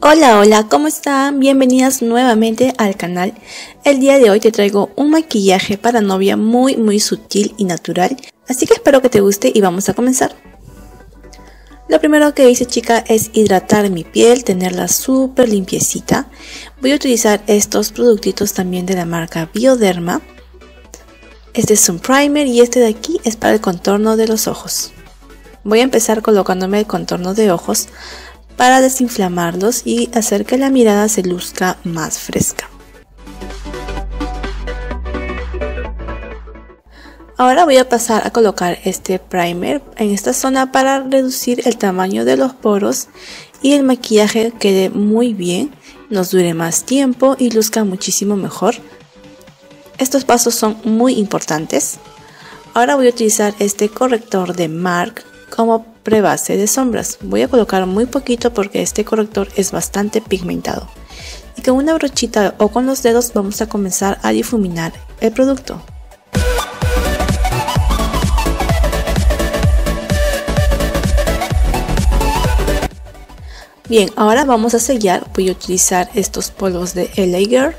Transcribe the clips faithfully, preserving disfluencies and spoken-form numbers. Hola, hola, ¿cómo están? Bienvenidas nuevamente al canal. El día de hoy te traigo un maquillaje para novia muy muy sutil y natural, así que espero que te guste y vamos a comenzar. Lo primero que hice, chica, es hidratar mi piel, tenerla súper limpiecita. Voy a utilizar estos productitos también de la marca Bioderma. Este es un primer y este de aquí es para el contorno de los ojos. Voy a empezar colocándome el contorno de ojos para desinflamarlos y hacer que la mirada se luzca más fresca. Ahora voy a pasar a colocar este primer en esta zona para reducir el tamaño de los poros y el maquillaje quede muy bien, nos dure más tiempo y luzca muchísimo mejor. Estos pasos son muy importantes. Ahora voy a utilizar este corrector de Marc como prebase de sombras. Voy a colocar muy poquito porque este corrector es bastante pigmentado. Y con una brochita o con los dedos vamos a comenzar a difuminar el producto. Bien, ahora vamos a sellar. Voy a utilizar estos polvos de L A Girl.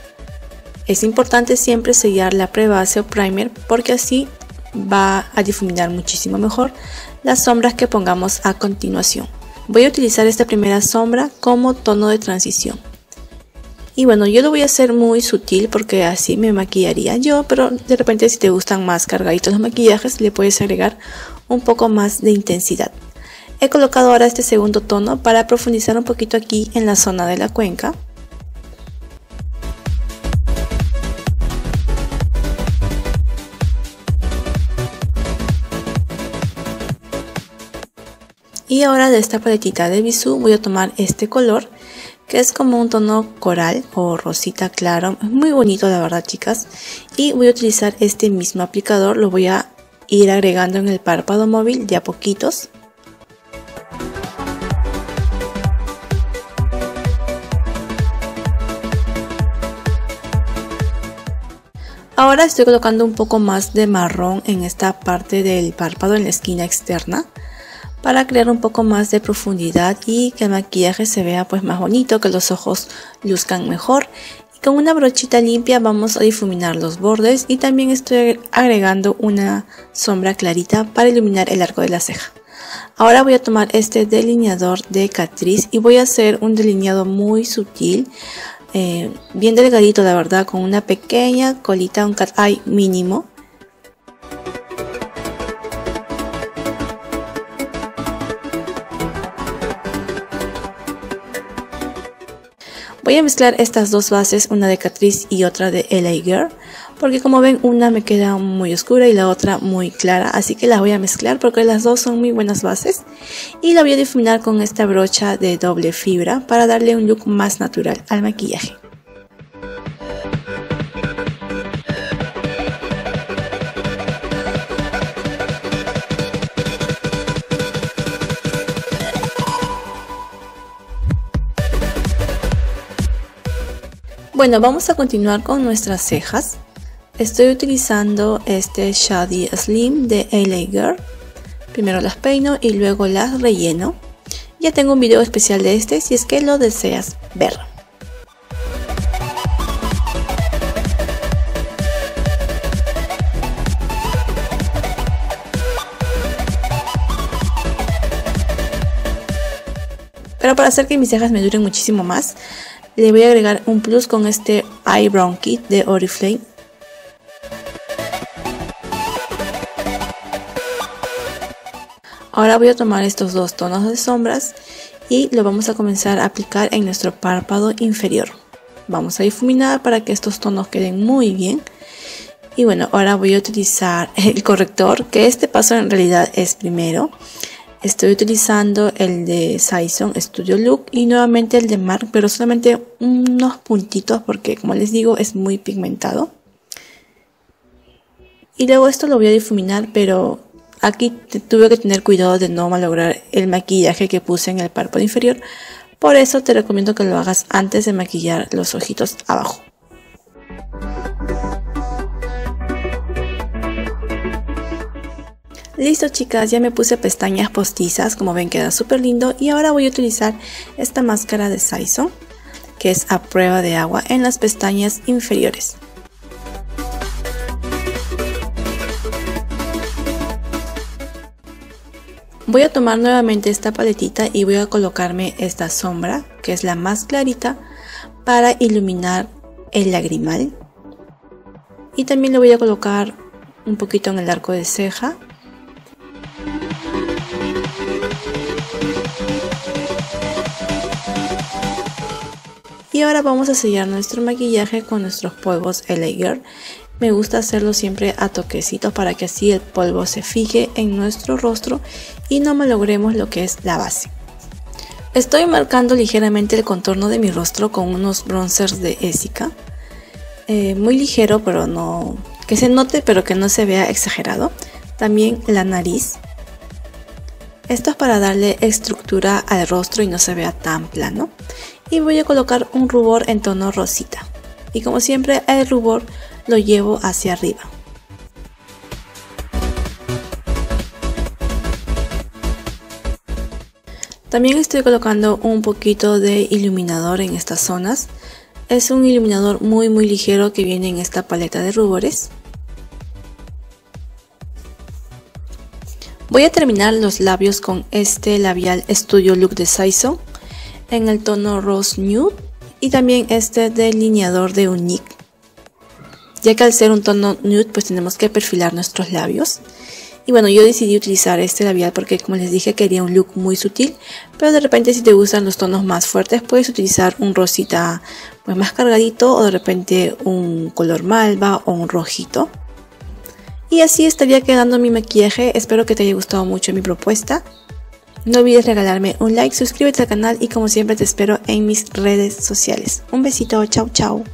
Es importante siempre sellar la prebase o primer porque así va a difuminar muchísimo mejor las sombras que pongamos a continuación. Voy a utilizar esta primera sombra como tono de transición. Y bueno, yo lo voy a hacer muy sutil porque así me maquillaría yo, pero de repente si te gustan más cargaditos los maquillajes le puedes agregar un poco más de intensidad. He colocado ahora este segundo tono para profundizar un poquito aquí en la zona de la cuenca. Y ahora de esta paletita de Bisu voy a tomar este color que es como un tono coral o rosita claro. Es muy bonito la verdad, chicas. Y voy a utilizar este mismo aplicador. Lo voy a ir agregando en el párpado móvil de a poquitos. Ahora estoy colocando un poco más de marrón en esta parte del párpado, en la esquina externa, para crear un poco más de profundidad y que el maquillaje se vea pues más bonito, que los ojos luzcan mejor. Y con una brochita limpia vamos a difuminar los bordes y también estoy agregando una sombra clarita para iluminar el arco de la ceja. Ahora voy a tomar este delineador de Catrice y voy a hacer un delineado muy sutil, eh, bien delgadito la verdad, con una pequeña colita, un cat eye mínimo. Voy a mezclar estas dos bases, una de Catrice y otra de L A Girl, porque como ven una me queda muy oscura y la otra muy clara, así que las voy a mezclar porque las dos son muy buenas bases. Y la voy a difuminar con esta brocha de doble fibra para darle un look más natural al maquillaje. Bueno, vamos a continuar con nuestras cejas. Estoy utilizando este Shady Slim de L A Girl. Primero las peino y luego las relleno. Ya tengo un video especial de este si es que lo deseas ver. Pero para hacer que mis cejas me duren muchísimo más, le voy a agregar un plus con este Eyebrow Kit de Oriflame. Ahora voy a tomar estos dos tonos de sombras y lo vamos a comenzar a aplicar en nuestro párpado inferior. Vamos a difuminar para que estos tonos queden muy bien. Y bueno, ahora voy a utilizar el corrector, que este paso en realidad es primero. Estoy utilizando el de Saison Studio Look y nuevamente el de Marc, pero solamente unos puntitos porque, como les digo, es muy pigmentado. Y luego esto lo voy a difuminar, pero aquí tuve que tener cuidado de no malograr el maquillaje que puse en el párpado inferior. Por eso te recomiendo que lo hagas antes de maquillar los ojitos abajo. Listo chicas, ya me puse pestañas postizas, como ven queda súper lindo. Y ahora voy a utilizar esta máscara de Saison, que es a prueba de agua, en las pestañas inferiores. Voy a tomar nuevamente esta paletita y voy a colocarme esta sombra, que es la más clarita, para iluminar el lagrimal. Y también le voy a colocar un poquito en el arco de ceja. Y ahora vamos a sellar nuestro maquillaje con nuestros polvos L A Girl. Me gusta hacerlo siempre a toquecitos para que así el polvo se fije en nuestro rostro y no malogremos lo que es la base. Estoy marcando ligeramente el contorno de mi rostro con unos bronzers de Ésika. Eh, muy ligero, pero no que se note, pero que no se vea exagerado. También la nariz. Esto es para darle estructura al rostro y no se vea tan plano. Y voy a colocar un rubor en tono rosita. Y como siempre, el rubor lo llevo hacia arriba. También estoy colocando un poquito de iluminador en estas zonas. Es un iluminador muy muy ligero que viene en esta paleta de rubores. Voy a terminar los labios con este labial Studio Look de Saison en el tono Rose Nude y también este delineador de Unique. Ya que al ser un tono nude, pues tenemos que perfilar nuestros labios. Y bueno, yo decidí utilizar este labial porque, como les dije, quería un look muy sutil. Pero de repente, si te gustan los tonos más fuertes, puedes utilizar un rosita pues, más cargadito, o de repente un color malva o un rojito. Y así estaría quedando mi maquillaje. Espero que te haya gustado mucho mi propuesta. No olvides regalarme un like, suscríbete al canal y como siempre te espero en mis redes sociales. Un besito, chau chau.